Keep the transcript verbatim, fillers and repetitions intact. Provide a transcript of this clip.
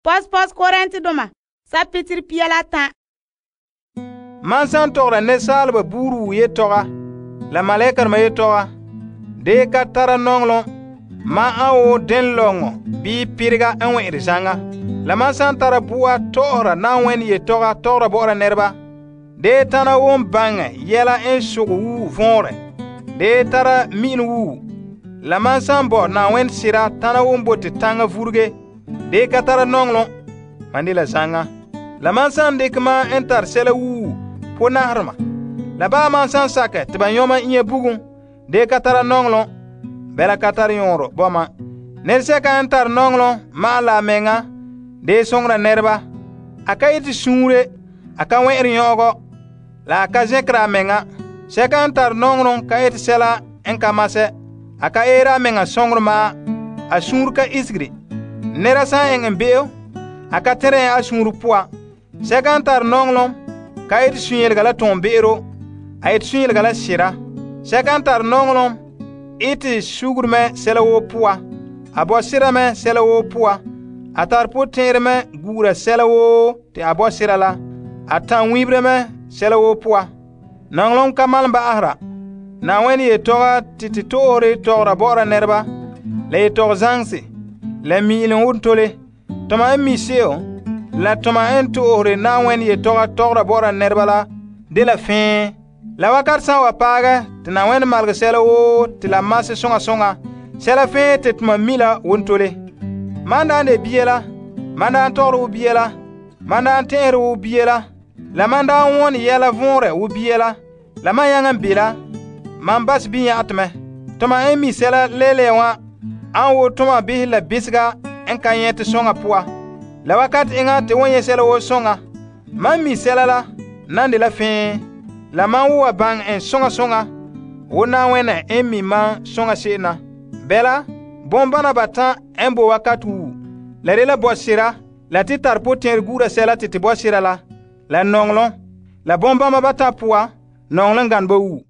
Pos pos korenti doma. Sa pitir piala ta. Mansan togra ne salba buru ye toga. La malekar ma ye toga. De katara nonglon. Ma awo den longo. Bi pirga enwe irisanga. La mansan tara bua togra na wen ye toga togra bora nerba. De tana won banga yela en sugu wu vonre. De tara min wu. La mansan bo na wen sira tana won bote tanga vurge. De katara nonglon. Mandela zanga. La mansan de kma entar sele wu. Pona harma. La ba mansan saka. Tiba yoma inye bugun. De katara nonglon. Bela katara yonro. Boma. Nelseka entar nonglon. Ma la menga. De songra nerba. Aka iti sunre. Aka wenri yongo. La aka zekra menga. Seka entar nonglon. Ka iti sela. Enka mase. Aka era menga songra ma. Asunruka isgri. Nera sa en embeo. Aka teren asunru pua. Seka entar nonglon. Ka iti sunyelga la tombero. A iti sunyelga la shira. Seka entar nonglon. Iti sugur men sela wo pua. Abo sira men sela wo pua. Atar po tenre men gura sela wo. Te abo sira la. Atan wibre men sela wo pua. Nonglon kamal mba ahra. Na weni ye toga titi tore togra bora nerba. Le ye tog zangsi. Le mi ilin untole. Toma en miseo. La toma en toore na wen ye toga togra bora nerbala. De la fin. La wakar san wapaga. Te na wen malga sela wo. Te la masse songa songa. Sela fin te tuma mila untole. Manda ande biela. Manda an toro u biela. Manda an tenre u biela. La manda an won yela vonre u biela. La man yangan bila. Man bas bin atme. Toma en misela lele wan. An wo toma bihi la bisga. En ka yete songa pua. La wakat inga te wonye sela wo songa. Man mi sela la. Nande la fin. La man wo bang en songa songa. Wo na wena en mi man songa sena. Bela. Bomba na batan en bo wakat wu. La de la bossira. La ti tarpo ten gura sela ti ti bossira la. La nonglon. La bomba ma bata pua. Nonglon gan bo wu.